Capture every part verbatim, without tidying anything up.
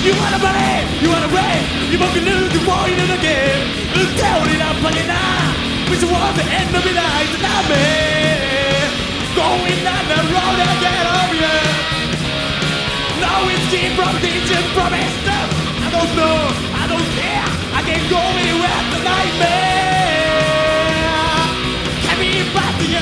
You wanna believe, you wanna brave, you won't be losing war in the game. Look down in our pocket now, which was the end of the night, the nightmare. Going down the road again, oh yeah. Now it's seen from teaching from stuff. I don't know, I don't care, I can't go anywhere, the nightmare. Can't be back to you.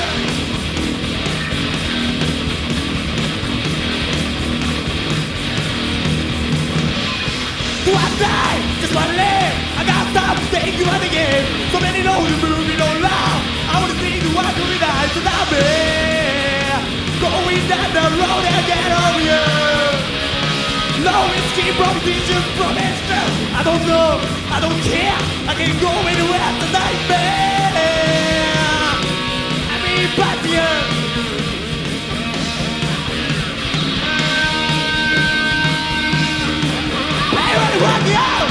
One day, just wanna live. I gotta stop taking one again. So many know you move, you don't love. I wanna see the world with eyes to love me. Going down the road and get over you. No escape from vision, from itself. I don't know, I don't care. I can't go anywhere tonight, man. I mean, back to you. Rock you out!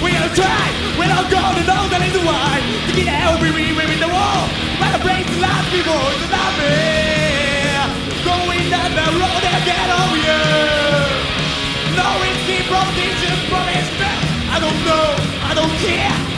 We don't try, we don't go to know that is why. To get out, we rear in the wall. Better break the last people to love me. Going down the road and get over you. No escape from danger, from his death. I don't know, I don't care.